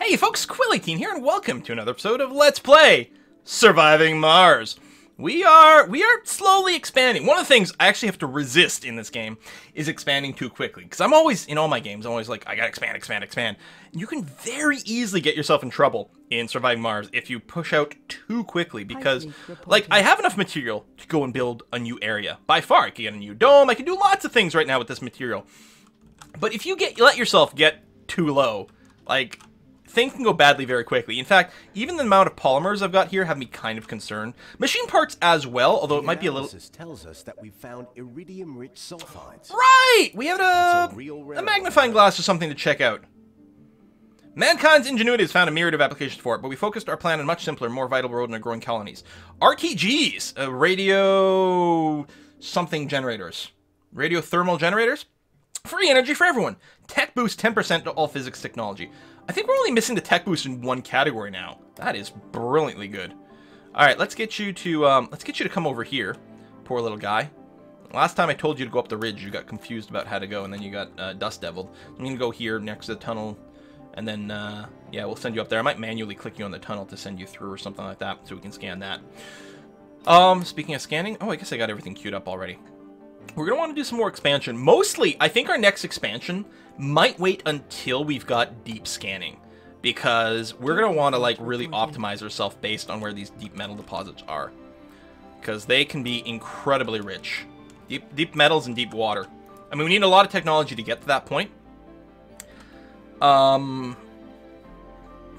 Hey folks, Quill18 here, and welcome to another episode of Let's Play Surviving Mars. We are slowly expanding. One of the things I actually have to resist in this game is expanding too quickly, because I'm always, in all my games, I'm always like, I gotta expand. You can very easily get yourself in trouble in Surviving Mars if you push out too quickly, because, like, I have enough material to go and build a new area. By far, I can get a new dome, I can do lots of things right now with this material. But if you let yourself get too low, like, things can go badly very quickly. In fact, even the amount of polymers I've got here have me kind of concerned. Machine parts as well, although it might be a little... tells us that we found iridium-rich sulfides. Right! We have a magnifying glass or something to check out. Mankind's ingenuity has found a myriad of applications for it, but we focused our plan on a much simpler, more vital road in our growing colonies. RTGs! Radio... something generators. Radio thermal generators? Free energy for everyone. Tech boost 10% to all physics technology. I think we're only missing the tech boost in one category now. That is brilliantly good. All right, let's get you to come over here, poor little guy. Last time I told you to go up the ridge, you got confused about how to go, and then you got dust deviled. I'm gonna go here next to the tunnel, and then yeah, we'll send you up there. I might manually click you on the tunnel to send you through or something like that, so we can scan that. Speaking of scanning, oh, I guess I got everything queued up already. We're going to want to do some more expansion. Mostly, I think our next expansion might wait until we've got deep scanning, because we're going to want to, like, really optimize ourselves based on where these deep metal deposits are, because they can be incredibly rich. Deep metals and deep water. I mean, we need a lot of technology to get to that point. I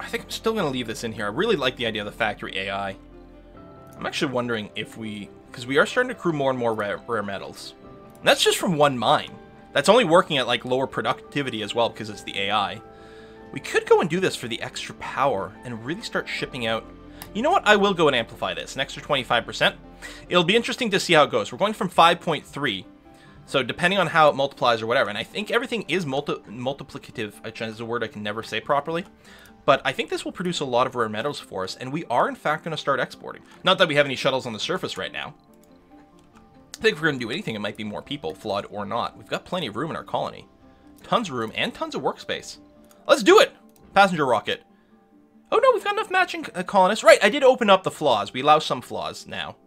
think I'm still going to leave this in here. I really like the idea of the factory AI. I'm actually wondering if we... because we are starting to accrue more and more rare metals. And that's just from one mine. That's only working at, like, lower productivity as well, because it's the AI. We could go and do this for the extra power and really start shipping out... you know what? I will go and amplify this. An extra 25%. It'll be interesting to see how it goes. We're going from 5.3. So depending on how it multiplies or whatever. And I think everything is multiplicative, which is a word I can never say properly. But I think this will produce a lot of rare metals for us, and we are, in fact, going to start exporting. Not that we have any shuttles on the surface right now. I think if we're going to do anything, it might be more people, flawed or not. We've got plenty of room in our colony. Tons of room and tons of workspace. Let's do it! Passenger rocket. Oh no, we've got enough matching colonists. Right, I did open up the flaws. We allow some flaws now.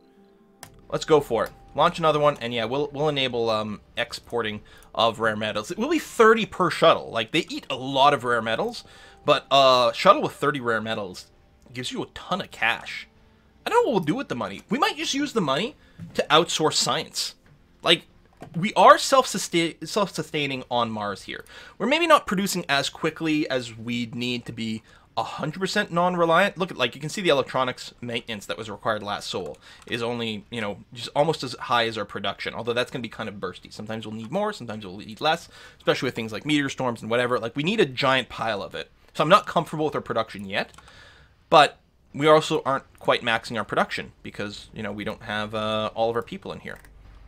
Let's go for it. Launch another one, and yeah, we'll enable exporting of rare metals. It will be 30 per shuttle. Like, they eat a lot of rare metals. But a shuttle with 30 rare metals gives you a ton of cash. I don't know what we'll do with the money. We might just use the money to outsource science. Like, we are self-sustaining on Mars here. We're maybe not producing as quickly as we'd need to be 100% non-reliant. Look at, like, you can see the electronics maintenance that was required last Sol is only, you know, just almost as high as our production, although that's going to be kind of bursty. Sometimes we'll need more, sometimes we'll need less, especially with things like meteor storms and whatever. Like, we need a giant pile of it. So I'm not comfortable with our production yet, but we also aren't quite maxing our production because, you know, we don't have all of our people in here.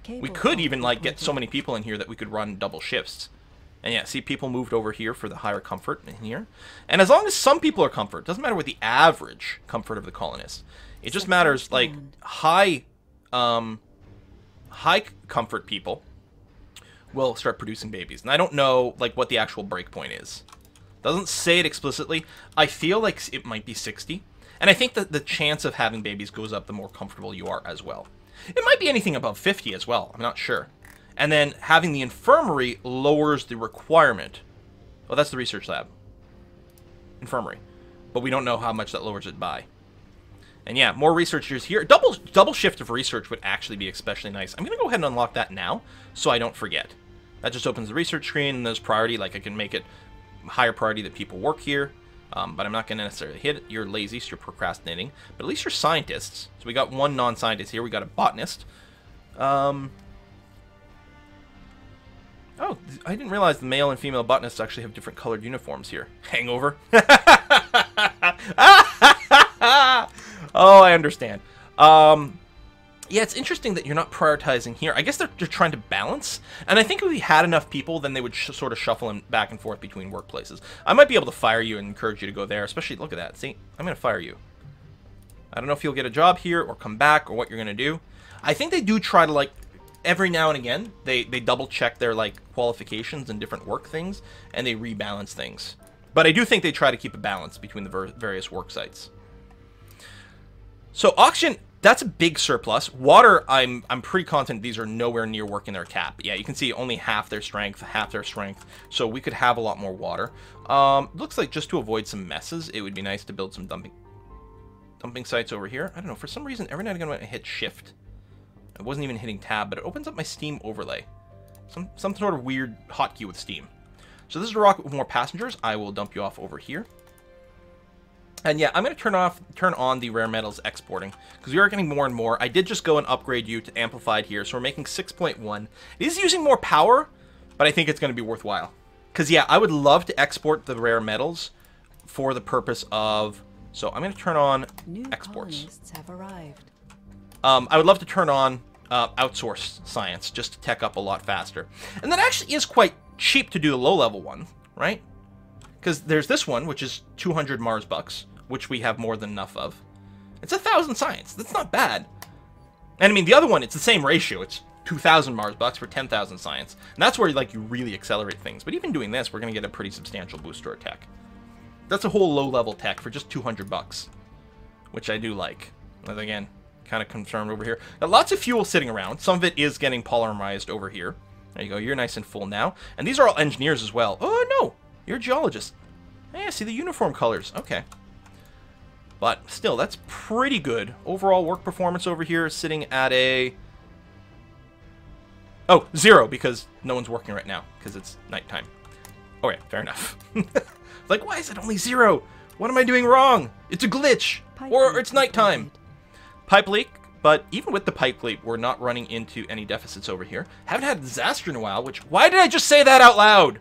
We could even, like, get so many people in here that we could run double shifts. And yeah, see, people moved over here for the higher comfort in here. And as long as some people are comfort, doesn't matter what the average comfort of the colonists. It just matters, like, high comfort people will start producing babies. And I don't know, like, what the actual breakpoint is. Doesn't say it explicitly. I feel like it might be 60. And I think that the chance of having babies goes up the more comfortable you are as well. It might be anything above 50 as well. I'm not sure. And then having the infirmary lowers the requirement. Well, that's the research lab. Infirmary. But we don't know how much that lowers it by. And yeah, more researchers here. Double shift of research would actually be especially nice. I'm going to go ahead and unlock that now so I don't forget. That just opens the research screen and there's priority. Like, I can make it higher priority that people work here, but I'm not going to necessarily hit it. You're lazy, so you're procrastinating, but at least you're scientists. So we got one non-scientist here. We got a botanist. Oh, I didn't realize the male and female botanists actually have different colored uniforms here. Hangover. Oh, I understand. Yeah, it's interesting that you're not prioritizing here. I guess they're trying to balance. And I think if we had enough people, then they would sort of shuffle them back and forth between workplaces. I might be able to fire you and encourage you to go there. Especially, look at that. See, I'm going to fire you. I don't know if you'll get a job here or come back or what you're going to do. I think they do try to, like, every now and again, they double check their, like, qualifications and different work things. And they rebalance things. But I do think they try to keep a balance between the various work sites. So oxygen, that's a big surplus. Water, I'm pretty confident these are nowhere near working their cap. Yeah, you can see only half their strength. So we could have a lot more water. Looks like just to avoid some messes, it would be nice to build some dumping sites over here. I don't know, for some reason, every now and again I hit shift. I wasn't even hitting tab, but it opens up my Steam overlay. Some sort of weird hotkey with Steam. So this is a rocket with more passengers. I will dump you off over here. And yeah, I'm going to turn on the rare metals exporting, because we are getting more and more. I did just go and upgrade you to amplified here, so we're making 6.1. It is using more power, but I think it's going to be worthwhile. Because yeah, I would love to export the rare metals for the purpose of... So I'm going to turn on new exports. Colonists have arrived. I would love to turn on outsource science, just to tech up a lot faster. And that actually is quite cheap to do the low-level one, right? Because there's this one, which is 200 Mars bucks. Which we have more than enough of. It's 1,000 science. That's not bad. And I mean, the other one, it's the same ratio. It's 2,000 Mars bucks for 10,000 science. And that's where like you really accelerate things. But even doing this, we're going to get a pretty substantial boost to our tech. That's a whole low-level tech for just 200 bucks, which I do like. And again, kind of confirmed over here. Now, lots of fuel sitting around. Some of it is getting polymerized over here. There you go. You're nice and full now. And these are all engineers as well. Oh, no. You're a geologist. Hey, I see the uniform colors. Okay. But still, that's pretty good. Overall work performance over here is sitting at a... Oh, zero, because no one's working right now, because it's nighttime. Okay, fair enough. Like, why is it only zero? What am I doing wrong? It's a glitch, or it's nighttime. Pipe leak, but even with the pipe leak, we're not running into any deficits over here. Haven't had a disaster in a while, which... Why did I just say that out loud?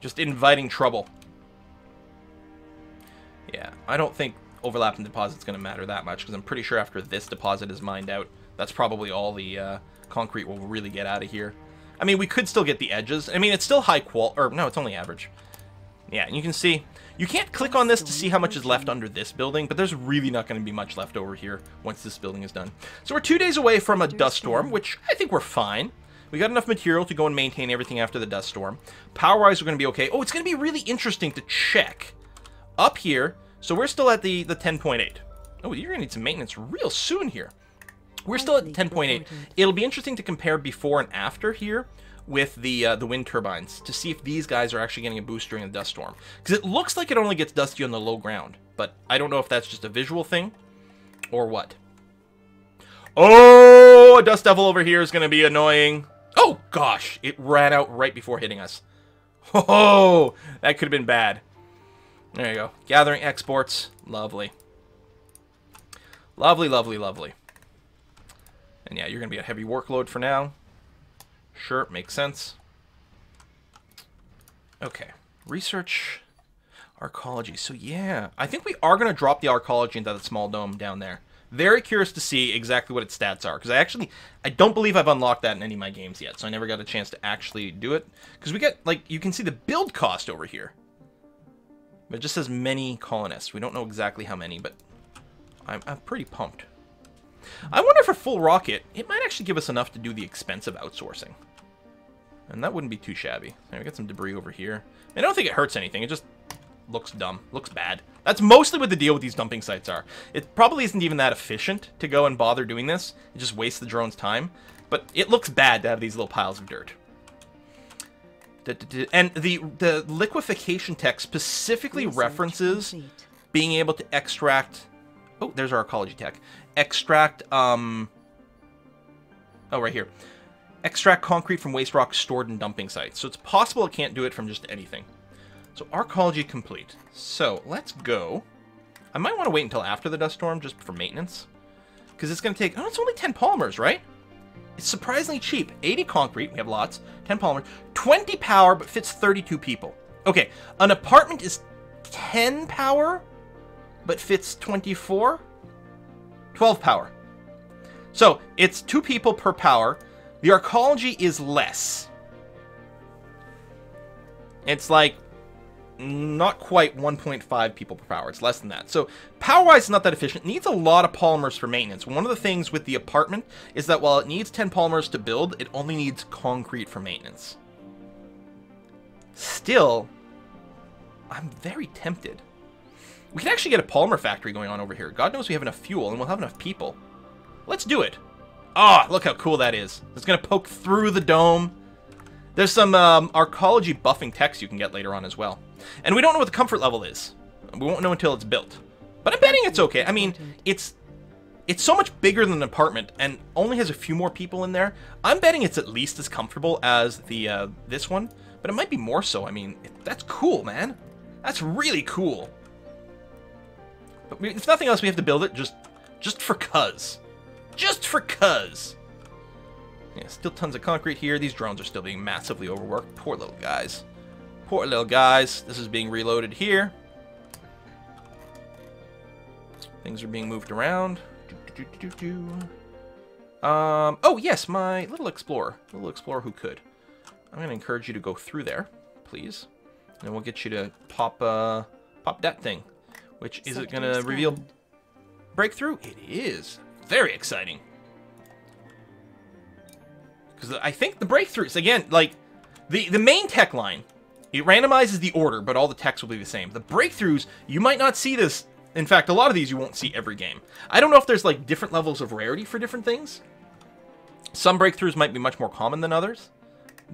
Just inviting trouble. Yeah, I don't think... Overlapping deposit's going to matter that much, because I'm pretty sure after this deposit is mined out, that's probably all the concrete will really get out of here. I mean, we could still get the edges. I mean, it's still high qual, or no, it's only average. Yeah, and you can see, you can't click on this to see how much is left under this building, but there's really not going to be much left over here once this building is done. So we're 2 days away from a dust storm, which I think we're fine. We got enough material to go and maintain everything after the dust storm. Power-wise, we're going to be okay. Oh, it's going to be really interesting to check up here. So we're still at the 10.8. Oh, you're going to need some maintenance real soon here. We're still at 10.8. It'll be interesting to compare before and after here with the wind turbines to see if these guys are actually getting a boost during the dust storm. Because it looks like it only gets dusty on the low ground. But I don't know if that's just a visual thing or what. Oh, a dust devil over here is going to be annoying. Oh, gosh. It ran out right before hitting us. Oh, that could have been bad. There you go. Gathering exports. Lovely. Lovely, lovely, lovely. And yeah, you're going to be a heavy workload for now. Sure, makes sense. Okay. Research. Archaeology. So yeah, I think we are going to drop the archaeology into that small dome down there. Very curious to see exactly what its stats are. Because I don't believe I've unlocked that in any of my games yet. So I never got a chance to actually do it. Because we get, like, you can see the build cost over here. It just says many colonists. We don't know exactly how many, but I'm pretty pumped. I wonder if a full rocket, it might actually give us enough to do the expensive outsourcing. And that wouldn't be too shabby. There, we got some debris over here. I don't think it hurts anything. It just looks dumb. Looks bad. That's mostly what the deal with these dumping sites are. It probably isn't even that efficient to go and bother doing this. It just wastes the drone's time. But it looks bad to have these little piles of dirt. And the liquefaction tech specifically references being able to extract... Oh, there's our ecology tech. Extract... Oh, right here. Extract concrete from waste rock stored in dumping sites. So it's possible it can't do it from just anything. So archaeology complete. So let's go. I might want to wait until after the dust storm just for maintenance. Because it's going to take... Oh, it's only 10 polymers, right? It's surprisingly cheap. 80 concrete, we have lots, 10 polymer, 20 power, but fits 32 people. Okay, an apartment is 10 power, but fits 24, 12 power. So it's 2 people per power. The archaeology is less. It's like not quite 1.5 people per power. It's less than that. So power-wise, it's not that efficient. It needs a lot of polymers for maintenance. One of the things with the apartment is that while it needs 10 polymers to build, it only needs concrete for maintenance. Still, I'm very tempted. We can actually get a polymer factory going on over here. God knows we have enough fuel, and we'll have enough people. Let's do it. Ah, look how cool that is. It's going to poke through the dome. There's some archaeology buffing techs you can get later on as well. And we don't know what the comfort level is. We won't know until it's built. But I'm betting it's okay. I mean, it's so much bigger than an apartment and only has a few more people in there. I'm betting it's at least as comfortable as the this one, but it might be more so. I mean, that's cool, man. That's really cool. But if nothing else, we have to build it just for cuz. Just for cuz. Yeah, still tons of concrete here. These drones are still being massively overworked. Poor little guys. Poor little guys. This is being reloaded here. Things are being moved around. Oh, yes, my little explorer. Little explorer who could. I'm going to encourage you to go through there, please. And we'll get you to pop that thing. Which, is it going to reveal breakthrough? It is. Very exciting. Because I think the breakthroughs, again, like, the main tech line, it randomizes the order, but all the techs will be the same. The breakthroughs, you might not see this. In fact, a lot of these you won't see every game. I don't know if there's, like, different levels of rarity for different things. Some breakthroughs might be much more common than others,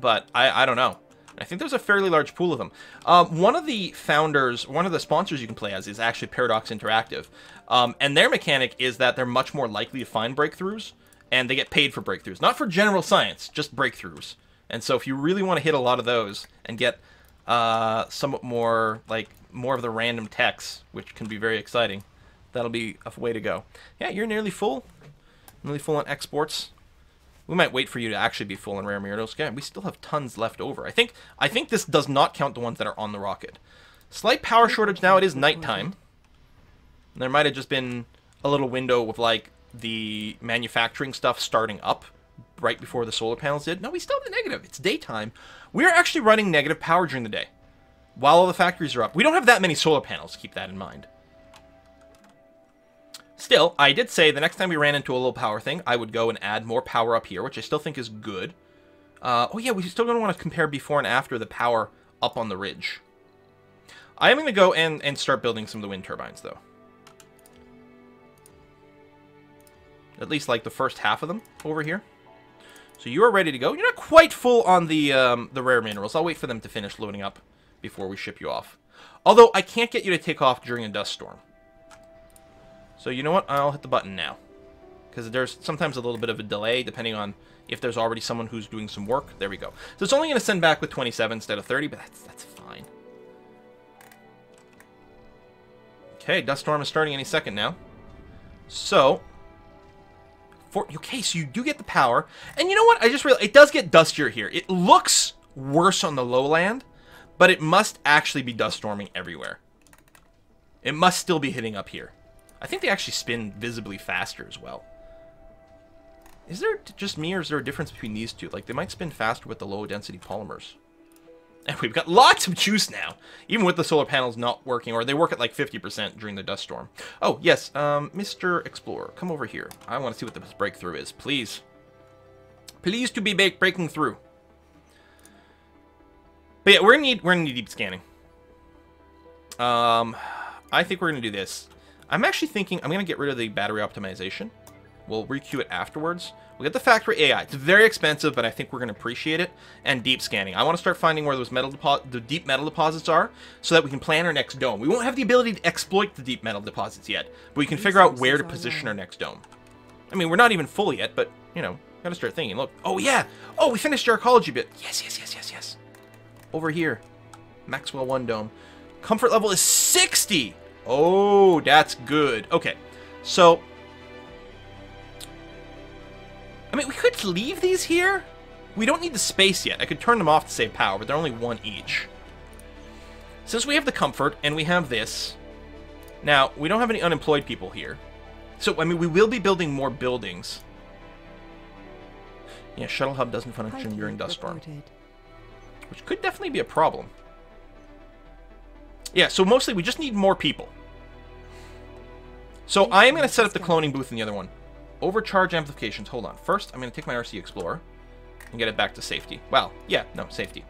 but I don't know. I think there's a fairly large pool of them. One of the sponsors you can play as is actually Paradox Interactive. And their mechanic is that they're much more likely to find breakthroughs, and they get paid for breakthroughs. Not for general science, just breakthroughs. And so if you really want to hit a lot of those and get somewhat more, like, more of the random techs, which can be very exciting. That'll be a way to go. Yeah, you're nearly full. Nearly full on exports. We might wait for you to actually be full on rare miracles. Yeah, we still have tons left over. I think this does not count the ones that are on the rocket. Slight power shortage now. It is nighttime. There might have just been a little window with, like, the manufacturing stuff starting up right before the solar panels did. No, we still have the negative. It's daytime. We're actually running negative power during the day. While all the factories are up. We don't have that many solar panels. Keep that in mind. Still, I did say the next time we ran into a low power thing, I would go and add more power up here, which I still think is good. Oh yeah, we're still going to want to compare before and after the power up on the ridge. I am going to go and start building some of the wind turbines, though. At least, like, the first half of them over here. So you are ready to go. You're not quite full on the rare minerals. I'll wait for them to finish loading up before we ship you off. Although, I can't get you to take off during a dust storm. So, you know what? I'll hit the button now. Because there's sometimes a little bit of a delay, depending on if there's already someone who's doing some work. There we go. So, it's only going to send back with 27 instead of 30, but that's fine. Okay, dust storm is starting any second now. So, okay, so you do get the power. And you know what? I just realized it does get dustier here. It looks worse on the lowland, but it must actually be dust storming everywhere. It must still be hitting up here. I think they actually spin visibly faster as well. Is there just me, or is there a difference between these two? Like, they might spin faster with the low-density polymers. And we've got lots of juice now, even with the solar panels not working, or they work at, like, 50% during the dust storm. Oh, yes, Mr. Explorer, come over here. I want to see what this breakthrough is, please. Please to be breaking through. But yeah, we're gonna need deep scanning. I think we're gonna do this. I'm actually thinking I'm gonna get rid of the battery optimization. We'll re-queue it afterwards. We'll get the factory AI. It's very expensive, but I think we're gonna appreciate it. And deep scanning. I want to start finding where those deep metal deposits are, so that we can plan our next dome. We won't have the ability to exploit the deep metal deposits yet, but we can figure out where to position our next dome. I mean, we're not even full yet, but you know, gotta start thinking. Look. Oh yeah. Oh, we finished our ecology bit. Yes, yes, yes, yes, yes. Over here, Maxwell 1 dome. Comfort level is 60. Oh, that's good. Okay, so I mean, we could leave these here. We don't need the space yet. I could turn them off to save power, but they're only one each. Since we have the comfort and we have this, now we don't have any unemployed people here. So I mean, we will be building more buildings. Yeah, shuttle hub doesn't function during dust storm. Which could definitely be a problem. Yeah, so mostly we just need more people. So I am going to set up the cloning booth in the other one. Overcharge amplifications. Hold on. First, I'm going to take my RC Explorer and get it back to safety. Wow. Yeah, no, safety.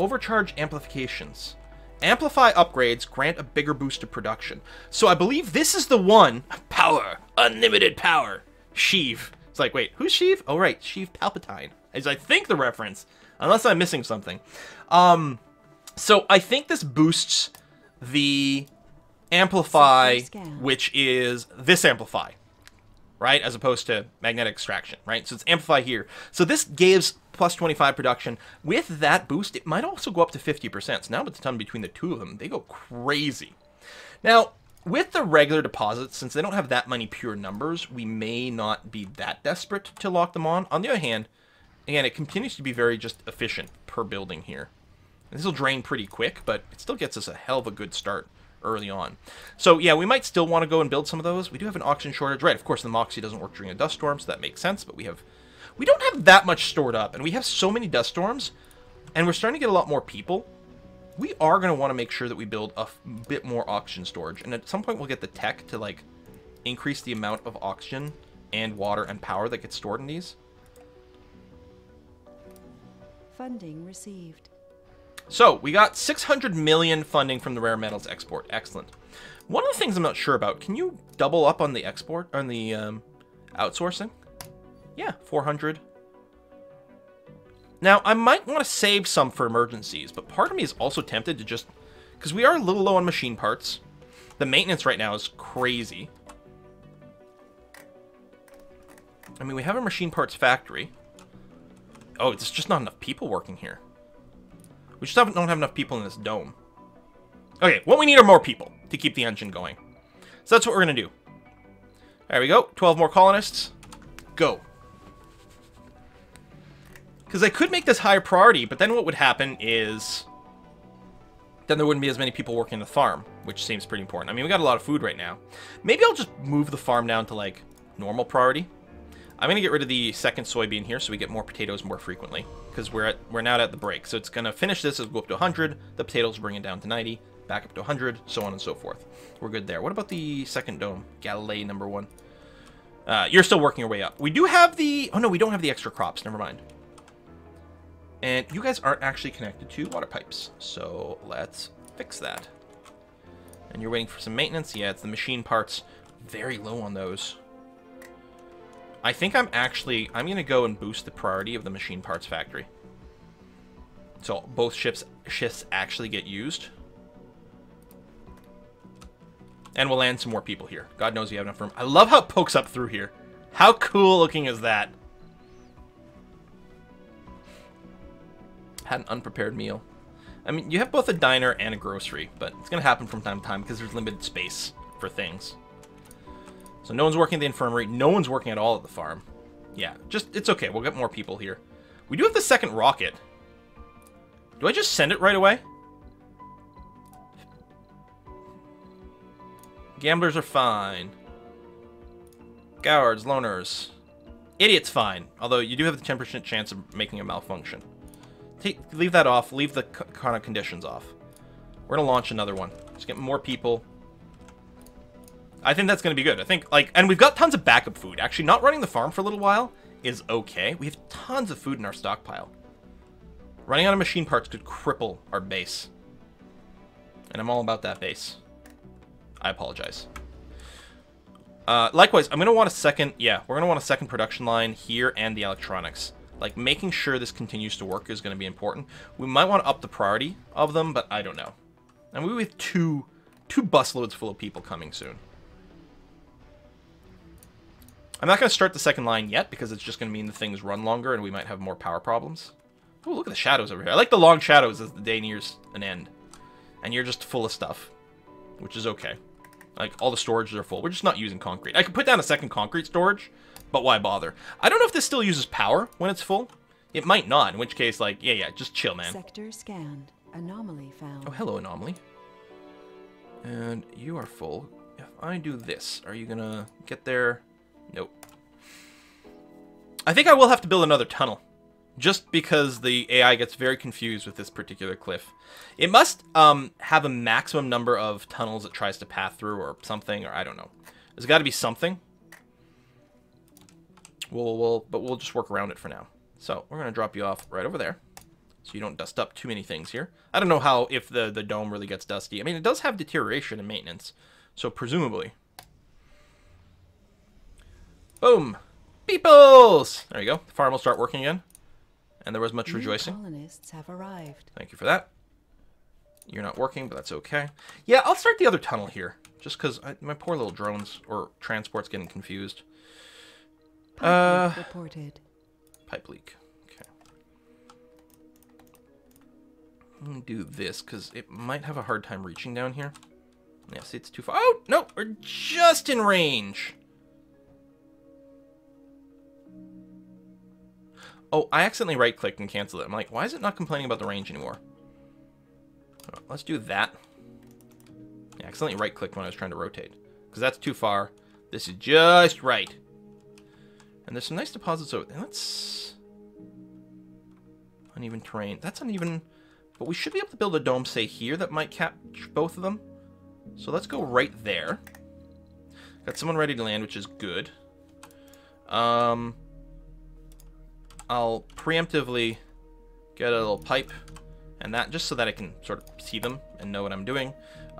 Overcharge amplifications. Amplify upgrades grant a bigger boost to production. So I believe this is the one. Power. Unlimited power. Sheev. It's like, wait, who's Sheev? Oh, right. Sheev Palpatine is, I think, the reference. Unless I'm missing something. So I think this boosts the amplify, which is this amplify, right? As opposed to magnetic extraction, right? So it's amplify here. So this gives plus 25 production. With that boost, it might also go up to 50%. So now with the ton between the two of them, they go crazy. Now, with the regular deposits, since they don't have that many pure numbers, we may not be that desperate to lock them on. On the other hand, again, it continues to be very just efficient per building here. This will drain pretty quick, but it still gets us a hell of a good start early on. So yeah, we might still want to go and build some of those. We do have an oxygen shortage, right? Of course, the moxie doesn't work during a dust storm, so that makes sense. But we don't have that much stored up, and we have so many dust storms, and we're starting to get a lot more people. We are going to want to make sure that we build a bit more oxygen storage, and at some point we'll get the tech to like increase the amount of oxygen and water and power that gets stored in these. Funding received. So, we got 600 million funding from the rare metals export. Excellent. One of the things I'm not sure about, can you double up on the export, on the outsourcing? Yeah, 400. Now, I might want to save some for emergencies, but part of me is also tempted to just... because we are a little low on machine parts. The maintenance right now is crazy. I mean, we have a machine parts factory. Oh, there's just not enough people working here. We just don't have enough people in this dome. Okay, what we need are more people to keep the engine going. So that's what we're going to do. There we go. 12 more colonists. Go. Because I could make this higher priority, but then what would happen is... then there wouldn't be as many people working the farm, which seems pretty important. I mean, we got a lot of food right now. Maybe I'll just move the farm down to, like, normal priority. I'm going to get rid of the second soybean here so we get more potatoes more frequently. Because we're now at the break. So it's going to finish this as we go up to 100. The potatoes bring it down to 90. Back up to 100. So on and so forth. We're good there. What about the second dome? Galilee number one. You're still working your way up. We do have the... oh, no, we don't have the extra crops. Never mind. And you guys aren't actually connected to water pipes. So let's fix that. And you're waiting for some maintenance. Yeah, it's the machine parts. Very low on those. I think I'm going to go and boost the priority of the machine parts factory. So both shifts actually get used. And we'll land some more people here. God knows we have enough room. I love how it pokes up through here. How cool looking is that? Had an unprepared meal. I mean, you have both a diner and a grocery, but it's going to happen from time to time because there's limited space for things. So no one's working at the infirmary. No one's working at all at the farm. Yeah, just, it's okay. We'll get more people here. We do have the second rocket. Do I just send it right away? Gamblers are fine. Cowards, loners. Idiots fine. Although you do have the 10% chance of making a malfunction. Leave that off. Leave the kind of conditions off. We're going to launch another one. Just get more people. I think that's going to be good. I think, like, and we've got tons of backup food. Actually, not running the farm for a little while is okay. We have tons of food in our stockpile. Running out of machine parts could cripple our base. And I'm all about that base. I apologize. Likewise, I'm going to want a second, yeah, we're going to want a second production line here and the electronics. Like, making sure this continues to work is going to be important. We might want to up the priority of them, but I don't know. And we have two busloads full of people coming soon. I'm not going to start the second line yet, because it's just going to mean the things run longer, and we might have more power problems. Oh, look at the shadows over here. I like the long shadows as the day nears an end. And you're just full of stuff, which is okay. Like, all the storages are full. We're just not using concrete. I could put down a second concrete storage, but why bother? I don't know if this still uses power when it's full. It might not, in which case, like, yeah, just chill, man. Sector scanned. Anomaly found. Oh, hello, anomaly. And you are full. If I do this, are you going to get there... nope. I think I will have to build another tunnel. Just because the AI gets very confused with this particular cliff. It must have a maximum number of tunnels it tries to path through or something, or I don't know. There's got to be something. But we'll just work around it for now. So we're going to drop you off right over there. so you don't dust up too many things here. I don't know how, if the dome really gets dusty. I mean, it does have deterioration and maintenance, so presumably. Boom. Peoples! There you go. The farm will start working again. And there was much rejoicing. Colonists have arrived. Thank you for that. You're not working, but that's okay. Yeah, I'll start the other tunnel here. Just because my poor little drones or transport's getting confused. Pipe leak reported. Pipe leak. Okay. I'm going to do this because it might have a hard time reaching down here. Yeah, see, it's too far. Oh, no, we're just in range. Oh, I accidentally right-clicked and canceled it. I'm like, why is it not complaining about the range anymore? Oh, let's do that. Yeah, I accidentally right-clicked when I was trying to rotate. Because that's too far. This is just right. And there's some nice deposits over there. That's... uneven terrain. That's uneven. But we should be able to build a dome, say, here that might catch both of them. So let's go right there. Got someone ready to land, which is good. I'll preemptively get a little pipe and that just so that I can sort of see them and know what I'm doing.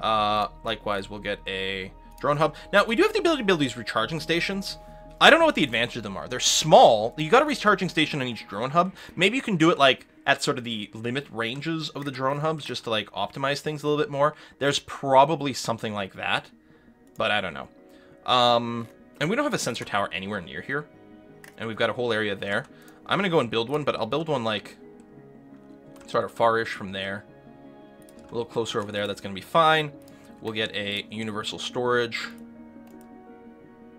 Likewise, we'll get a drone hub. Now, we do have the ability to build these recharging stations. I don't know what the advantage of them are. They're small. You got a recharging station on each drone hub. Maybe you can do it like at sort of the limit ranges of the drone hubs just to like optimize things a little bit more. There's probably something like that, but I don't know. And we don't have a sensor tower anywhere near here. And we've got a whole area there. I'm going to go and build one, but I'll build one, like, sort of far-ish from there. A little closer over there. That's going to be fine. We'll get a universal storage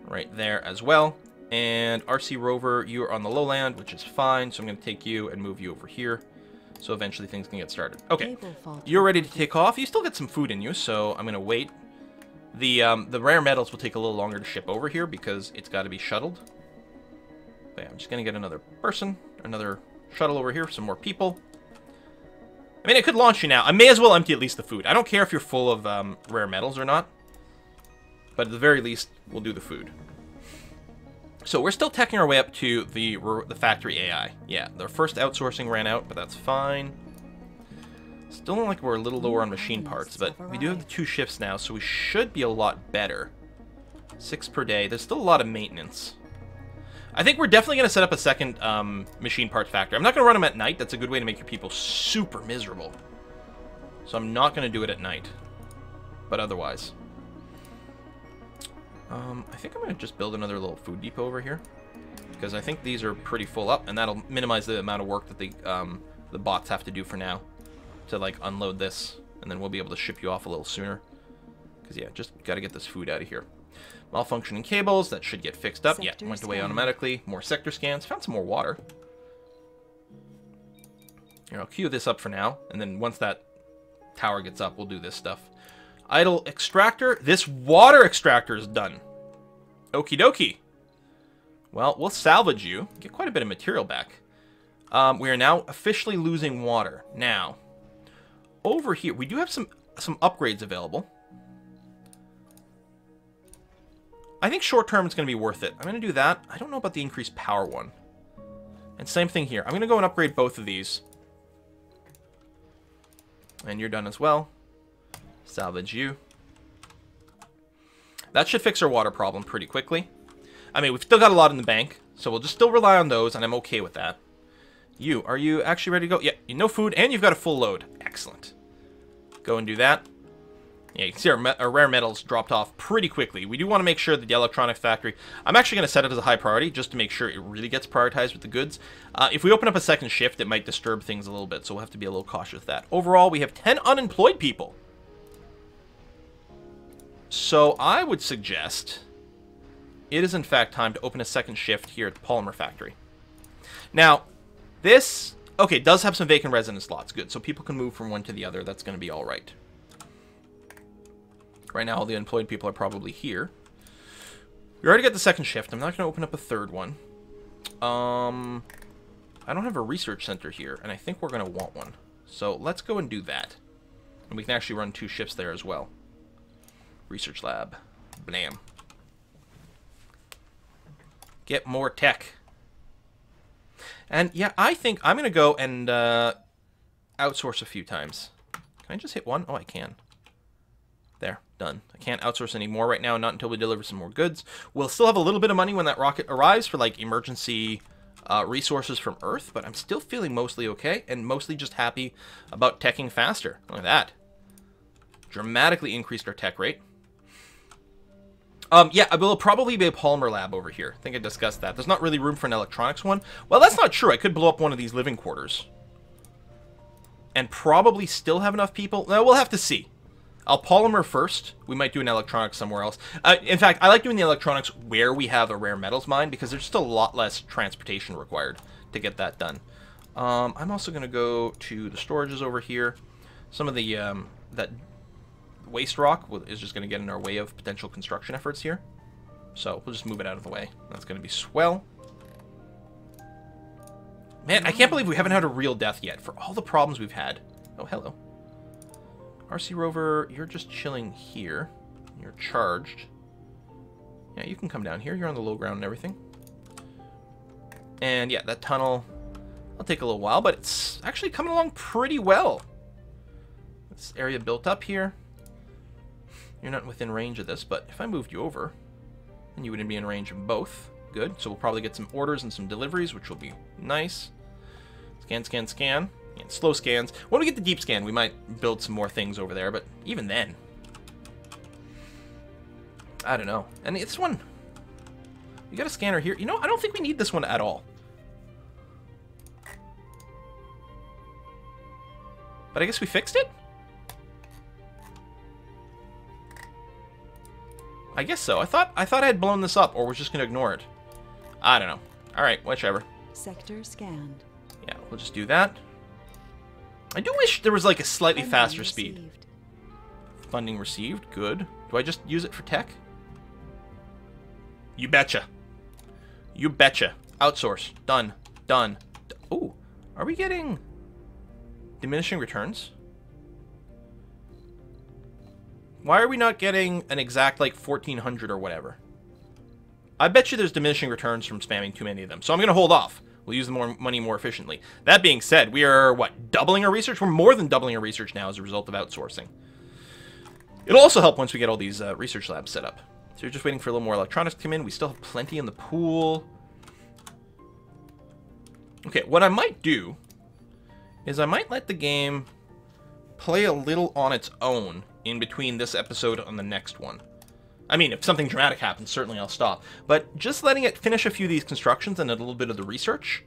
right there as well. And RC Rover, you are on the lowland, which is fine. So I'm going to take you and move you over here. So eventually things can get started. Okay. You're ready to take off. You still get some food in you, so I'm going to wait. The rare metals will take a little longer to ship over here because it's got to be shuttled. I'm just going to get another person, another shuttle over here, some more people. I mean, it could launch you now. I may as well empty at least the food. I don't care if you're full of rare metals or not. But at the very least, we'll do the food. So we're still teching our way up to the factory AI. Yeah, their first outsourcing ran out, but that's fine. Still don't like we're a little lower on machine parts, but we do have the 2 shifts now, so we should be a lot better. 6 per day. There's still a lot of maintenance. I think we're definitely going to set up a second machine parts factory. I'm not going to run them at night. That's a good way to make your people super miserable. So I'm not going to do it at night. But otherwise. I think I'm going to just build another little food depot over here. Because I think these are pretty full up. And that'll minimize the amount of work that the bots have to do for now. To like unload this. And then we'll be able to ship you off a little sooner. Because yeah, just got to get this food out of here. Malfunctioning cables, that should get fixed up. Sector went away automatically. More sector scans. Found some more water. Here, I'll queue this up for now. And then once that tower gets up, we'll do this stuff. Idle extractor. This water extractor is done. Okie dokie. Well, we'll salvage you. Get quite a bit of material back. We are now officially losing water. Now, over here, we do have some upgrades available. I think short-term it's going to be worth it. I'm going to do that. I don't know about the increased power one. And same thing here. I'm going to go and upgrade both of these. And you're done as well. Salvage you. That should fix our water problem pretty quickly. I mean, we've still got a lot in the bank, so we'll just still rely on those, and I'm okay with that. You, are you actually ready to go? Yeah, no food, and you've got a full load. Excellent. Go and do that. Yeah, you can see our rare metals dropped off pretty quickly. We do want to make sure that the electronics factory... I'm actually going to set it as a high priority just to make sure it really gets prioritized with the goods. If we open up a second shift, it might disturb things a little bit, so we'll have to be a little cautious with that. Overall, we have 10 unemployed people. So I would suggest it is, in fact, time to open a second shift here at the polymer factory. Now, this... Okay, does have some vacant residence slots. Good, so people can move from one to the other. That's going to be all right. Right now, all the unemployed people are probably here. We already got the second shift. I'm not going to open up a third one. I don't have a research center here, and I think we're going to want one. So let's go and do that. And we can actually run 2 shifts there as well. Research lab. Blam. Get more tech. And yeah, I think I'm going to go and outsource a few times. Can I just hit one? Oh, I can. There, done. I can't outsource any more right now, not until we deliver some more goods. We'll still have a little bit of money when that rocket arrives for, like, emergency resources from Earth, but I'm still feeling mostly okay and mostly just happy about teching faster. Look at that. Dramatically increased our tech rate. Yeah, I will probably be a polymer lab over here. I think I discussed that. There's not really room for an electronics one. Well, that's not true. I could blow up one of these living quarters. And probably still have enough people. No, we'll have to see. I'll polymer first. We might do an electronics somewhere else. In fact, I like doing the electronics where we have a rare metals mine because there's just a lot less transportation required to get that done. I'm also going to go to the storages over here. Some of the that waste rock is just going to get in our way of potential construction efforts here. So we'll just move it out of the way. That's going to be swell. Man, I can't believe we haven't had a real death yet for all the problems we've had. Oh, hello. RC Rover, you're just chilling here. You're charged. Yeah, you can come down here. You're on the low ground and everything. And yeah, that tunnel, it'll take a little while, but it's actually coming along pretty well. This area built up here. You're not within range of this, but if I moved you over, then you wouldn't be in range of both. Good. So we'll probably get some orders and some deliveries, which will be nice. Scan, scan, scan. And slow scans. When we get the deep scan, we might build some more things over there, but even then, I don't know. And it's one. You got a scanner here. You know, I don't think we need this one at all. But I guess we fixed it? I guess so. I thought I had blown this up, or was just going to ignore it. I don't know. All right, whichever. Sector scanned. Yeah, we'll just do that. I do wish there was like a slightly faster speed. Funding received. Good. Do I just use it for tech? You betcha. You betcha. Outsource. Done. Done. Ooh. Are we getting diminishing returns? Why are we not getting an exact, like, 1,400 or whatever? I bet you there's diminishing returns from spamming too many of them. So I'm going to hold off. We'll use the more money more efficiently. That being said, we are, what, doubling our research? We're more than doubling our research now as a result of outsourcing. It'll also help once we get all these research labs set up. So you're just waiting for a little more electronics to come in. We still have plenty in the pool. Okay, what I might do is I might let the game play a little on its own in between this episode and the next one. I mean, if something dramatic happens, certainly I'll stop. But just letting it finish a few of these constructions and a little bit of the research,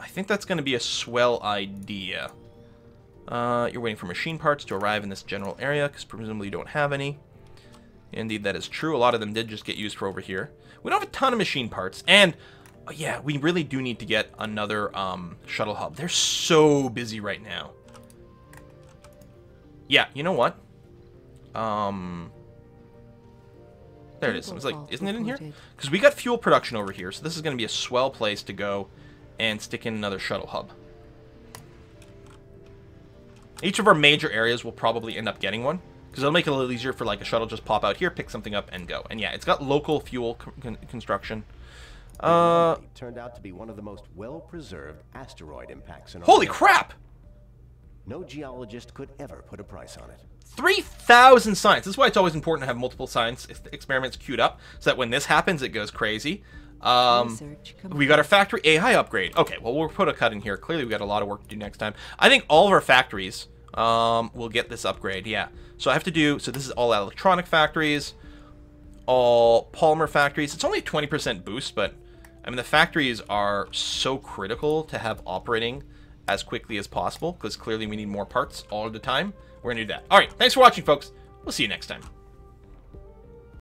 I think that's going to be a swell idea. You're waiting for machine parts to arrive in this general area, because presumably you don't have any. Indeed, that is true. A lot of them did just get used for over here. We don't have a ton of machine parts, and oh yeah, we really do need to get another shuttle hub. They're so busy right now. Yeah, you know what? There it is. I was like, isn't it in here? Because we got fuel production over here, so this is going to be a swell place to go and stick in another shuttle hub. Each of our major areas will probably end up getting one, because it'll make it a little easier for, like, a shuttle just pop out here, pick something up, and go. And yeah, it's got local fuel construction. Turned out to be one of the most well-preserved asteroid impacts in our holy crap! No geologist could ever put a price on it. 3,000 science. That's why it's always important to have multiple science experiments queued up, so that when this happens, it goes crazy. We got our factory AI upgrade. Okay, well, we'll put a cut in here. Clearly, we got a lot of work to do next time. I think all of our factories will get this upgrade, yeah. So I have to do... So this is all electronic factories, all polymer factories. It's only a 20% boost, but, I mean, the factories are so critical to have operating as quickly as possible, because clearly we need more parts all the time. We're going to do that. All right, thanks for watching, folks. We'll see you next time.